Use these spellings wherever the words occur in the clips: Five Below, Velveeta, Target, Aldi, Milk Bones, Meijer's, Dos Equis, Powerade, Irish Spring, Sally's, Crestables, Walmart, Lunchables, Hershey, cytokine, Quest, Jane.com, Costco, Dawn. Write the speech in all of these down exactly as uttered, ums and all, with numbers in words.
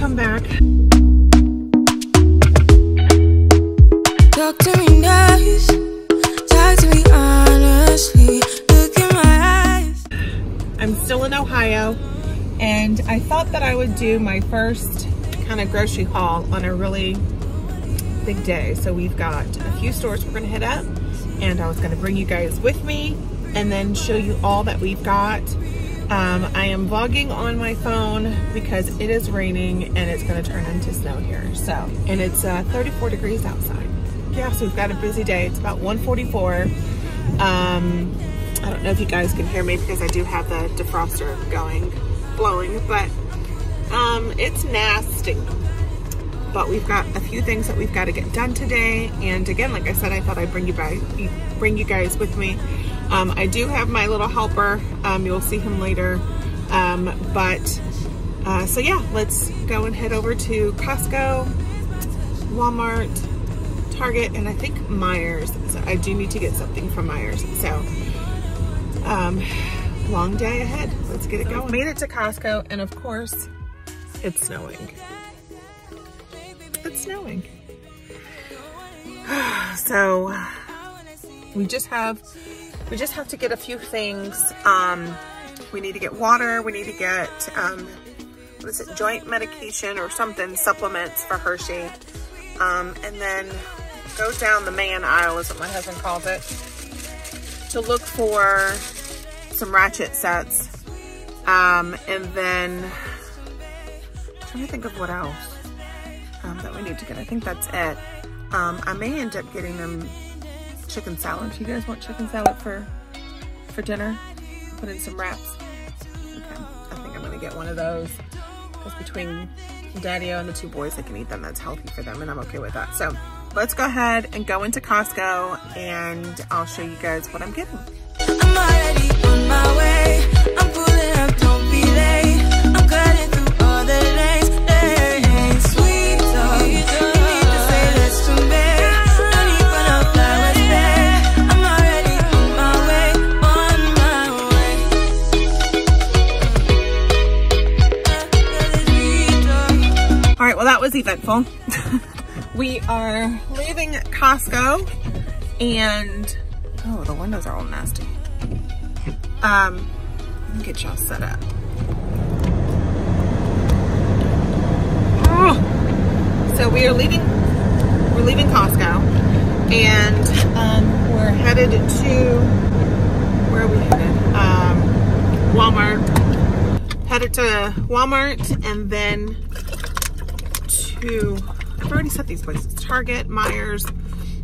come back. Talk to me nice, talk to me honestly, look in my eyes. I'm still in Ohio, and I thought that I would do my first kind of grocery haul on a really big day. So we've got a few stores we're gonna hit up, and I was gonna bring you guys with me and then show you all that we've got. Um, I am vlogging on my phone because it is raining and it's gonna turn into snow here. So, and it's uh, thirty-four degrees outside. Yeah, so we've got a busy day. It's about one forty-four. Um, I don't know if you guys can hear me because I do have the defroster going, blowing, but um, it's nasty. But we've got a few things that we've got to get done today. And again, like I said, I thought I'd bring you, by, bring you guys with me. Um, I do have my little helper. Um, you'll see him later. Um, but, uh, so yeah, let's go and head over to Costco, Walmart, Target, and I think Meijer's. So I do need to get something from Meijer's. So, um, long day ahead. Let's get it going. I made it to Costco, and of course, it's snowing. It's snowing. So, we just have... We just have to get a few things. Um, we need to get water. We need to get, um, what is it, joint medication or something, supplements for Hershey. Um, and then go down the man aisle, is what my husband calls it, to look for some ratchet sets. Um, and then, I'm trying to think of what else um, that we need to get. I think that's it. Um, I may end up getting them chicken salad. Do you guys want chicken salad for for dinner? Put in some wraps. Okay, I think I'm gonna get one of those, because between Daddy-O and the two boys, I can eat them. That's healthy for them, and I'm okay with that. So let's go ahead and go into Costco, and I'll show you guys what I'm getting. I'm already on my way. I'm pulling up, don't be late. I'm cutting through all the lanes. Sweet talk. You need to say that's to me. Well, that was eventful. We are leaving Costco, and oh, the windows are all nasty. Um, let me get y'all set up. Oh, so we are leaving. We're leaving Costco, and um, we're headed to where are we headed? Um, Walmart. Headed to Walmart, and then. To, I've already set these places, Target, Meijer's,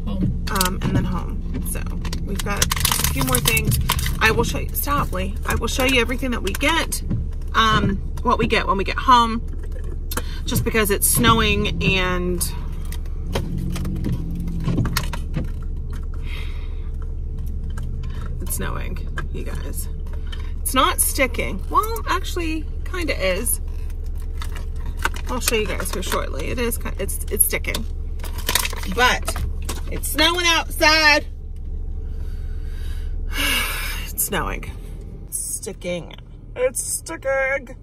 um, and then home. So we've got a few more things. I will show you, stop Lee, I will show you everything that we get, um, what we get when we get home, just because it's snowing and it's snowing, you guys. It's not sticking. Well, actually kind of is. I'll show you guys here shortly. It is, it's, it's sticking, but it's snowing outside. It's snowing, it's sticking, it's sticking.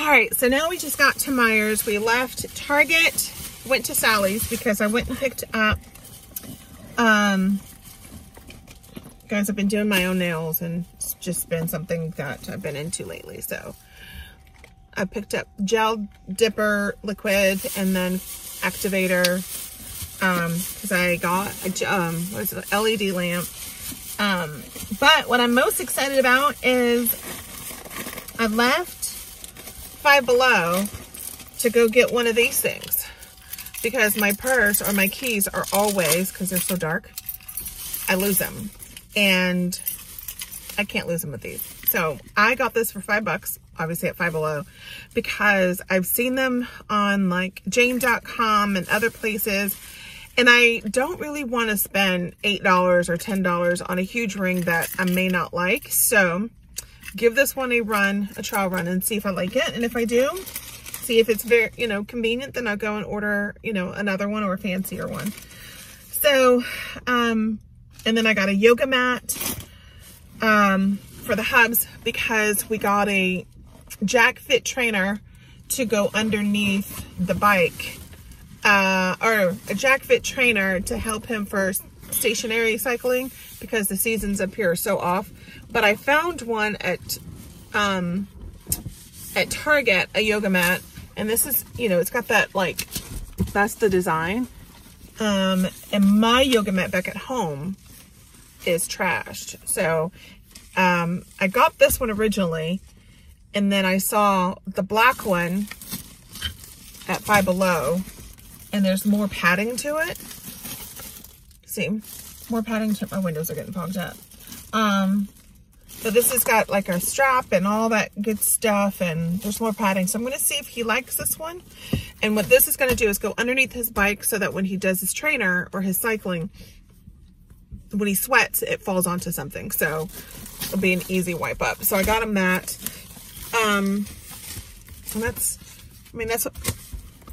All right, so now we just got to Meijer's. We left Target, went to Sally's because I went and picked up, um, guys, I've been doing my own nails, and it's just been something that I've been into lately, so. I picked up gel dipper liquid and then activator, um, because I got a um, what is it, L E D lamp. Um, but what I'm most excited about is I left Five Below to go get one of these things, because my purse or my keys are always, because they're so dark, I lose them, and I can't lose them with these. So I got this for five bucks. Obviously at Five Below, because I've seen them on like Jane dot com and other places, and I don't really want to spend eight dollars or ten dollars on a huge ring that I may not like. So give this one a run, a trial run, and see if I like it. And if I do, see if it's very, you know, convenient, then I'll go and order, you know, another one or a fancier one. So, um, and then I got a yoga mat, um, for the hubs, because we got a Jack Fit trainer to go underneath the bike, uh, or a jackfit trainer to help him for stationary cycling because the seasons up here are so off. But I found one at um, at Target, a yoga mat, and this is, you know, it's got that, like, that's the design. Um, and my yoga mat back at home is trashed. So um, I got this one originally, and then I saw the black one at Five Below, and there's more padding to it. See, more padding to it. My windows are getting fogged up. Um, so this has got like a strap and all that good stuff, and there's more padding. So I'm going to see if he likes this one. And what this is going to do is go underneath his bike so that when he does his trainer or his cycling, when he sweats, it falls onto something. So it'll be an easy wipe up. So I got a mat. Um, and that's, I mean, that's, what,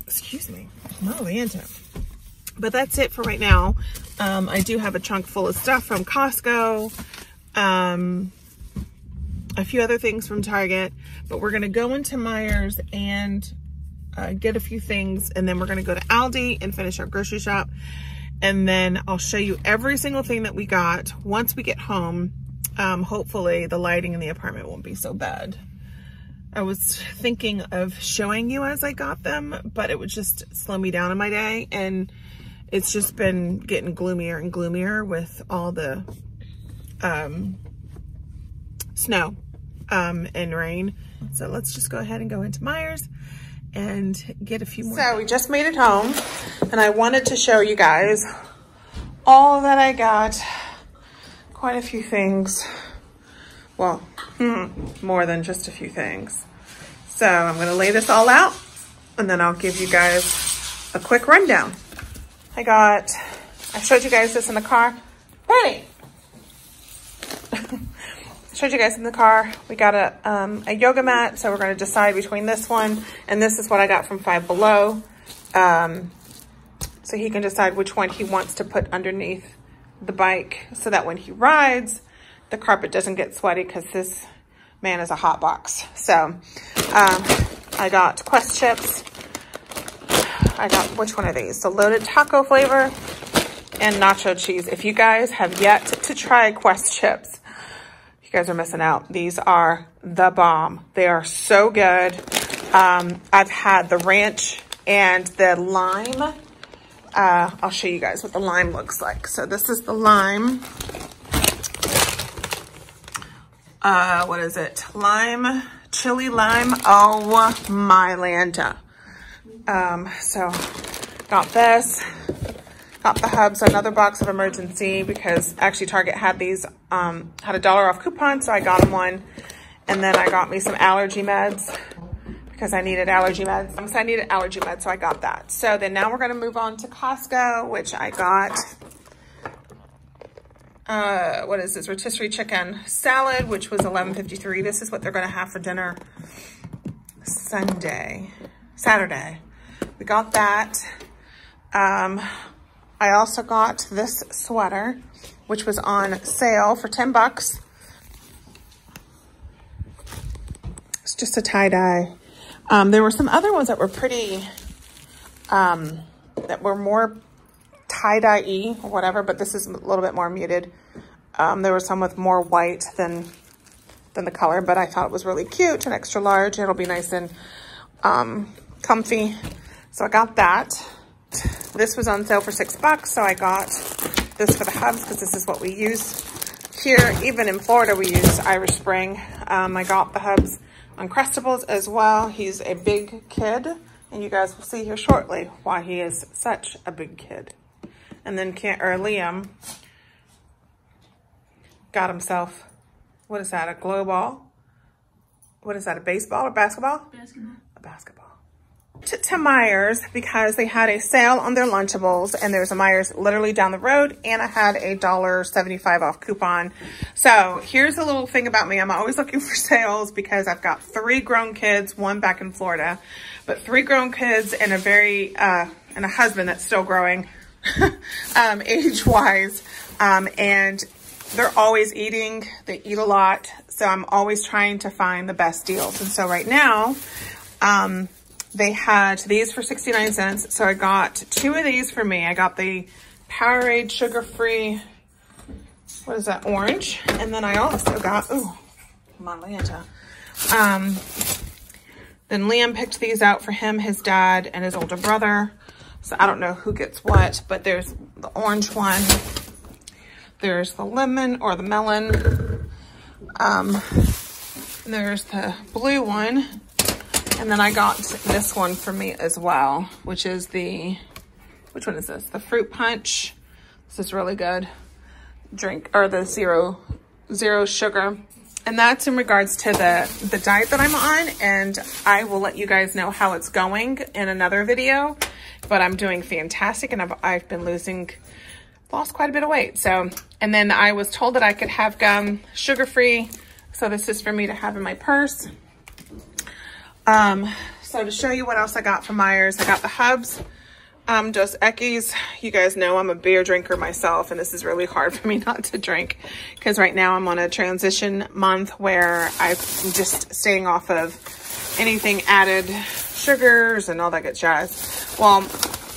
excuse me, not really into it. But that's it for right now. Um, I do have a trunk full of stuff from Costco, um, a few other things from Target, but we're going to go into Meijer's and uh, get a few things. And then we're going to go to Aldi and finish our grocery shop. And then I'll show you every single thing that we got once we get home. Um, hopefully the lighting in the apartment won't be so bad. I was thinking of showing you as I got them, but it would just slow me down in my day. And it's just been getting gloomier and gloomier with all the um, snow um, and rain. So let's just go ahead and go into Meijer's and get a few more. So we just made it home, and I wanted to show you guys all that I got. Quite a few things. Well, more than just a few things. So I'm gonna lay this all out, and then I'll give you guys a quick rundown. I got, I showed you guys this in the car. Penny! I showed you guys in the car. We got a, um, a yoga mat, so we're gonna decide between this one, and this is what I got from Five Below. Um, so he can decide which one he wants to put underneath the bike so that when he rides, the carpet doesn't get sweaty, because this man is a hot box. So um, I got Quest chips. I got, which one are these? The loaded taco flavor and nacho cheese. If you guys have yet to try Quest chips, you guys are missing out. These are the bomb. They are so good. Um, I've had the ranch and the lime. Uh, I'll show you guys what the lime looks like. So this is the lime. Uh, what is it? Lime, chili lime. Oh my Lanta. Um, so got this, got the hubs, another box of emergency, because actually Target had these, um, had a dollar off coupon. So I got them one, and then I got me some allergy meds because I needed allergy meds. Um, so I needed allergy meds. So I got that. So then now we're going to move on to Costco, which I got, uh what is this, rotisserie chicken salad, which was eleven fifty-three. This is what they're going to have for dinner Sunday, Saturday. We got that. um I also got this sweater, which was on sale for ten bucks. It's just a tie-dye. Um there were some other ones that were pretty, um that were more tie-dye-y or whatever, but this is a little bit more muted. Um, there was some with more white than than the color, but I thought it was really cute and extra large. It'll be nice and um, comfy. So I got that. This was on sale for six bucks, so I got this for the hubs because this is what we use here. Even in Florida, we use Irish Spring. Um, I got the hubs on Crestables as well. He's a big kid, and you guys will see here shortly why he is such a big kid. And then Kent, or Liam, got himself, what is that, a glow ball? What is that, a baseball or basketball? Basketball. A basketball. To, to Meijer's, because they had a sale on their Lunchables, and there's a Meijer's literally down the road, and I had a one dollar seventy-five off coupon. So here's a little thing about me. I'm always looking for sales because I've got three grown kids, one back in Florida, but three grown kids and a very, uh, and a husband that's still growing. um, age-wise, um, and they're always eating. They eat a lot, so I'm always trying to find the best deals. And so right now, um, They had these for sixty-nine cents. So I got two of these for me. I got the Powerade sugar-free, what is that, orange. And then I also got, oh, Monlanta. Um, then Liam picked these out for him, his dad, and his older brother. So I don't know who gets what, but there's the orange one. There's the lemon or the melon. Um, there's the blue one. And then I got this one for me as well, which is the, which one is this? The fruit punch. This is really good. Drink, or the zero, zero sugar. And that's in regards to the, the diet that I'm on. And I will let you guys know how it's going in another video. But I'm doing fantastic. And I've, I've been losing, lost quite a bit of weight. So, and then I was told that I could have gum sugar-free. So this is for me to have in my purse. Um, so to show you what else I got from Meijer's, I got the hubs, um, Dos Equis. You guys know I'm a beer drinker myself, and this is really hard for me not to drink because right now I'm on a transition month where I'm just staying off of anything added sugars and all that good jazz. Well,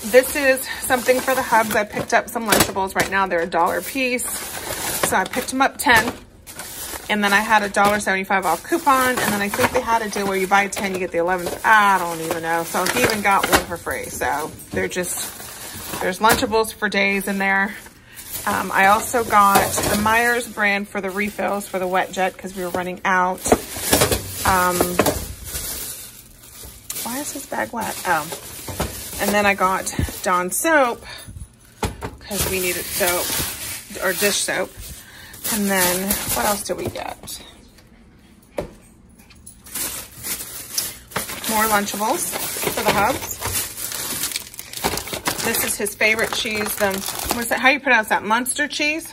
this is something for the hubs. I picked up some Lunchables right now. They're a dollar a piece. So I picked them up ten. And then I had a one seventy-five off coupon. And then I think they had a deal where you buy ten, you get the eleventh. I don't even know. So he even got one for free. So they're just, there's Lunchables for days in there. Um, I also got the Meijer's brand for the refills for the wet jet because we were running out. Um, why is this bag wet? Oh. And then I got Dawn soap because we needed soap or dish soap. And then, what else did we get? More Lunchables for the hubs. This is his favorite cheese. The, what's that, how do you pronounce that? Munster cheese?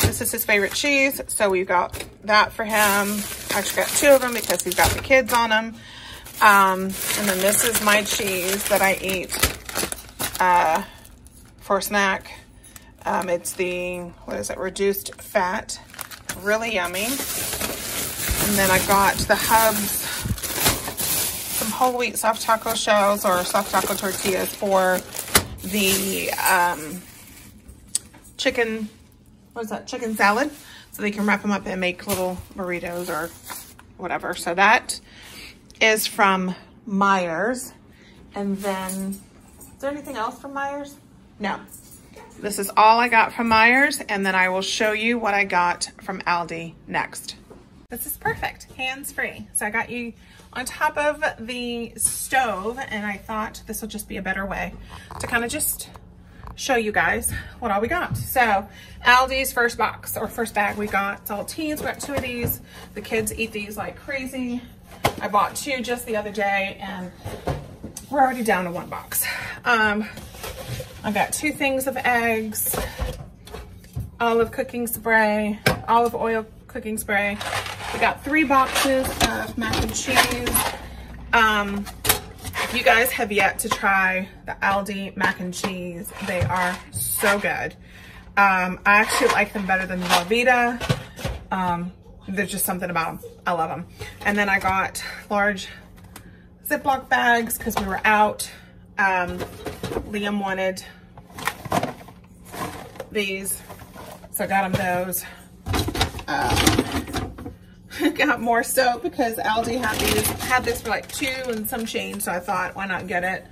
This is his favorite cheese. So we got that for him. I actually got two of them because he's got the kids on them. Um, and then this is my cheese that I eat uh, for a snack. Um, it's the, what is it, reduced fat. Really yummy. And then I got the hubs, some whole wheat soft taco shells or soft taco tortillas for the um, chicken, what is that, chicken salad. So they can wrap them up and make little burritos or whatever. So that is from Meijer's. And then, is there anything else from Meijer's? No. This is all I got from Meijer's, and then I will show you what I got from Aldi next. This is perfect, hands-free. So I got you on top of the stove, and I thought this will just be a better way to kind of just show you guys what all we got. So Aldi's first box or first bag we got, it's all teens, we got two of these. The kids eat these like crazy. I bought two just the other day, and we're already down to one box. Um, I got two things of eggs, olive cooking spray, olive oil cooking spray. We got three boxes of mac and cheese. Um, if you guys have yet to try the Aldi mac and cheese, they are so good. Um, I actually like them better than the Velveeta. Um, there's just something about them. I love them. And then I got large Ziploc bags because we were out. Um, Liam wanted these, so I got him those. Um, got more soap because Aldi had these, had this for like two and some change, so I thought, why not get it?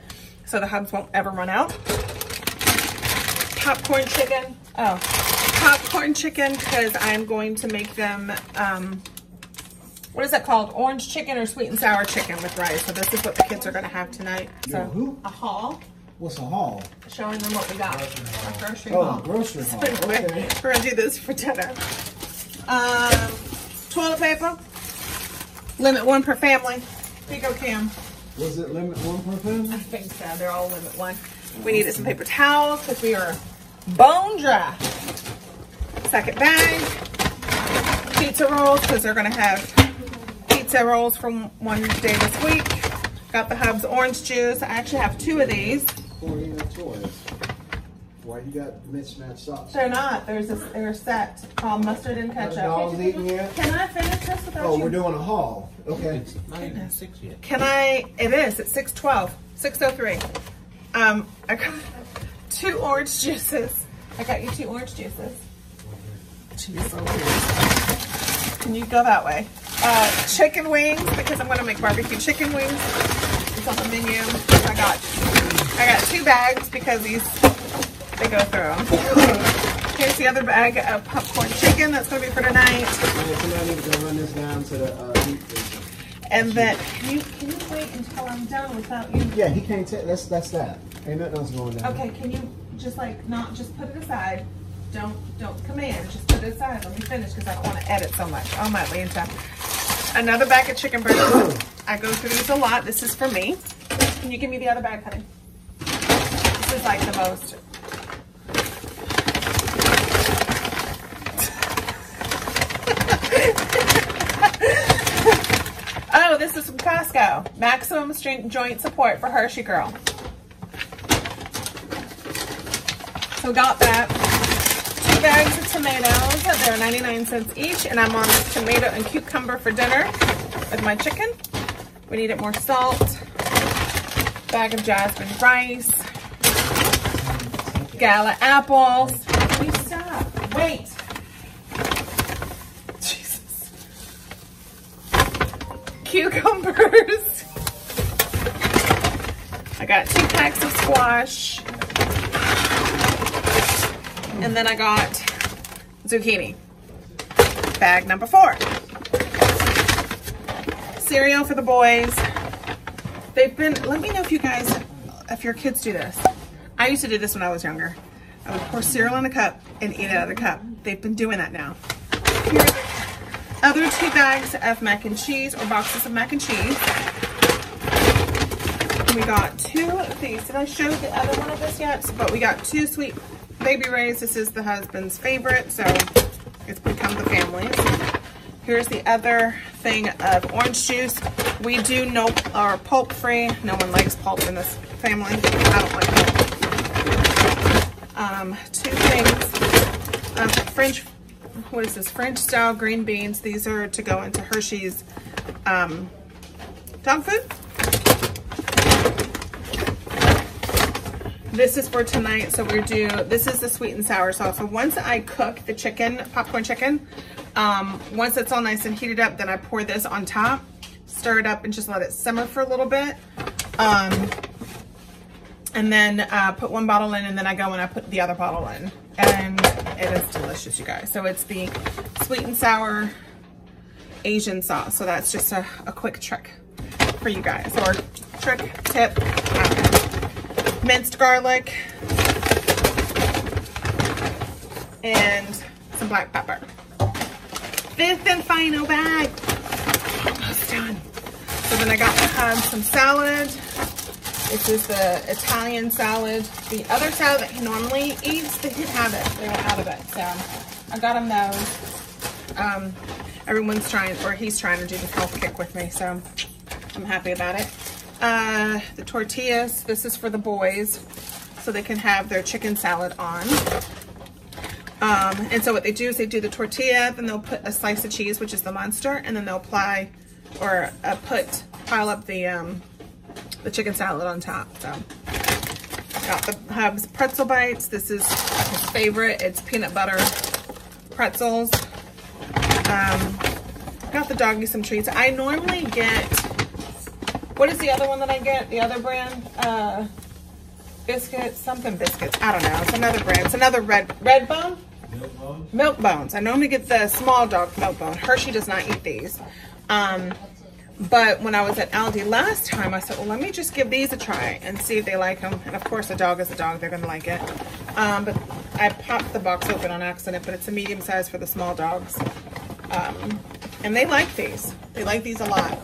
So the hubs won't ever run out. Popcorn chicken, oh, popcorn chicken because I'm going to make them, um, what is that called? Orange chicken or sweet and sour chicken with rice. So this is what the kids are going to have tonight. So who? A haul. What's a haul? Showing them what we got. A grocery haul. Oh, a grocery haul. So okay. We're going to do this for dinner. Um, toilet paper. Limit one per family. Here you go, Cam. Was it limit one per family? I think so. They're all limit one. We needed some paper towels because we are bone dry. Second bag. Pizza rolls because they're going to have pizza rolls from one day this week. Got the hubs orange juice. I actually have two of these. Why you got mismatched socks? They're not. There's this, they're set called mustard and ketchup. Dogs eating yet? Can I finish this without oh, you? Oh, we're doing a haul. Okay. It's not even six yet. Can I? It is. It's six twelve. Six oh three. Um, I got two orange juices. I got you two orange juices. Jeez, so weird. Can you go that way? Uh, chicken wings, because I'm gonna make barbecue chicken wings. It's on the menu. I got, I got two bags because these they go through them. Here's the other bag of popcorn chicken that's gonna be for tonight. Somebody needs to run this down to the uh, meat freezer. And then can you can you wait until I'm done without you? Yeah, he can't. That's that's that. Ain't nothing else going down. Okay, can you just like not just put it aside? Don't don't command. Just put it aside. Let me finish because I don't want to edit so much. Oh my Lanta. Another bag of chicken burgers. I go through these a lot. This is for me. Can you give me the other bag, honey? This is like the most. Oh, this is from Costco. Maximum joint support for Hershey Girl. So got that. Bags of tomatoes. They're ninety-nine cents each, and I'm on this tomato and cucumber for dinner with my chicken. We needed more salt. Bag of jasmine rice. Gala apples. Can you stop? Wait. Jesus. Cucumbers. I got two packs of squash. And then I got zucchini, bag number four. Cereal for the boys. They've been, let me know if you guys, if your kids do this. I used to do this when I was younger. I would pour cereal in a cup and eat it out of the cup. They've been doing that now. Here are the other two bags of mac and cheese, or boxes of mac and cheese. And we got two of these. Did I show the other one of this yet? But we got two sweet Baby Ray's. This is the husband's favorite, so it's become the family's. Here's the other thing of orange juice. We do no or pulp free. No one likes pulp in this family. I don't like pulp. Um, two things of French. What is this? French style green beans. These are to go into Hershey's um, dog food. This is for tonight, so we do, this is the sweet and sour sauce. So once I cook the chicken, popcorn chicken, um, once it's all nice and heated up, then I pour this on top, stir it up, and just let it simmer for a little bit. Um, and then uh, put one bottle in, and then I go and I put the other bottle in. And it is delicious, you guys. So it's the sweet and sour Asian sauce. So that's just a, a quick trick for you guys, or trick, tip. Minced garlic and some black pepper. Fifth and final bag. Almost done. So then I got um, some salad. This is the Italian salad. The other salad that he normally eats, they didn't have it. They were out of it. So I got him those. Um, everyone's trying, or he's trying to do the health kick with me. So I'm happy about it. Uh, the tortillas, this is for the boys so they can have their chicken salad on. Um, and so what they do is they do the tortilla, then they'll put a slice of cheese, which is the monster, and then they'll apply or uh, put, pile up the, um, the chicken salad on top. So got the Hub's pretzel bites. This is his favorite. It's peanut butter pretzels. Um, got the doggy some treats. I normally get, what is the other one that I get? The other brand? Uh, biscuits, something biscuits. I don't know. It's another brand. It's another red, red bone? Milk Bones. Milk Bones. I normally get the small dog Milk Bone. Hershey does not eat these. Um, but when I was at Aldi last time, I said, well, let me just give these a try and see if they like them. And of course, a dog is a dog. They're going to like it. Um, but I popped the box open on accident, but it's a medium size for the small dogs. Um, and they like these. They like these a lot.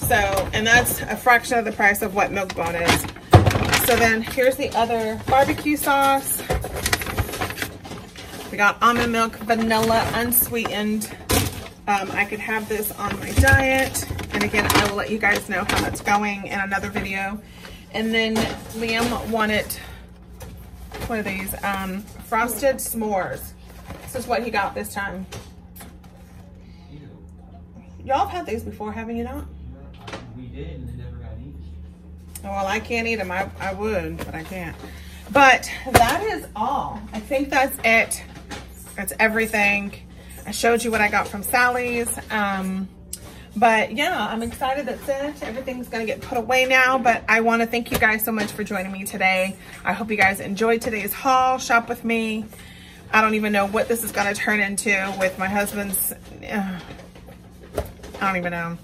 So, and that's a fraction of the price of what Milk Bone is. So then here's the other barbecue sauce. We got almond milk, vanilla, unsweetened. Um, I could have this on my diet. And again, I will let you guys know how that's going in another video. And then Liam wanted one of these um, frosted s'mores. This is what he got this time. Y'all have had these before, haven't you not? We did, and they never got eaten. Well, I can't eat them. I, I would, but I can't. But that is all. I think that's it. That's everything. I showed you what I got from Sally's. Um, but yeah, I'm excited that's it. Everything's gonna get put away now, but I wanna thank you guys so much for joining me today. I hope you guys enjoyed today's haul. Shop with me. I don't even know what this is gonna turn into with my husband's, uh, I don't even know.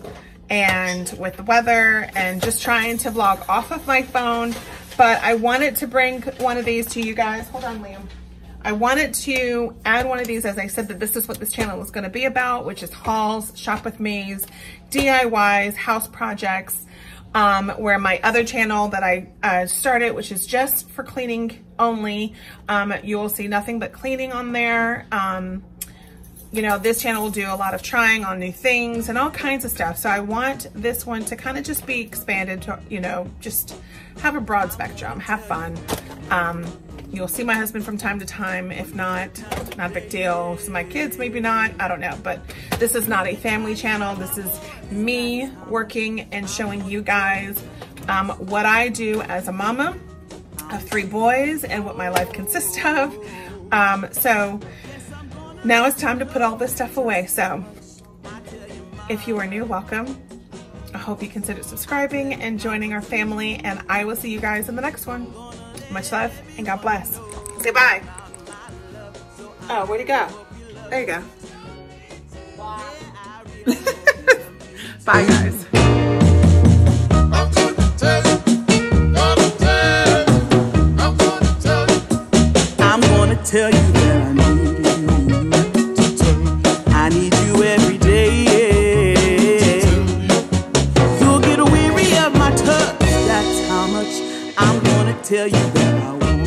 And with the weather and just trying to vlog off of my phone. But I wanted to bring one of these to you guys. Hold on, Liam. I wanted to add one of these, as I said, that this is what this channel is gonna be about, which is hauls, shop with me's, D I Ys, house projects, um, where my other channel that I uh, started, which is just for cleaning only, um, you will see nothing but cleaning on there. Um, You know, this channel will do a lot of trying on new things and all kinds of stuff. So I want this one to kind of just be expanded to, you know, just have a broad spectrum, have fun. Um, you'll see my husband from time to time. If not, not a big deal. So my kids, maybe not, I don't know. But this is not a family channel. This is me working and showing you guys um, what I do as a mama of three boys and what my life consists of. Um, so... Now it's time to put all this stuff away. So if you are new, welcome. I hope you consider subscribing and joining our family, and I will see you guys in the next one. Much love and God bless. Say bye. Oh, where'd he go? There you go. Bye, guys. I'm gonna tell you that I need tell you that I want.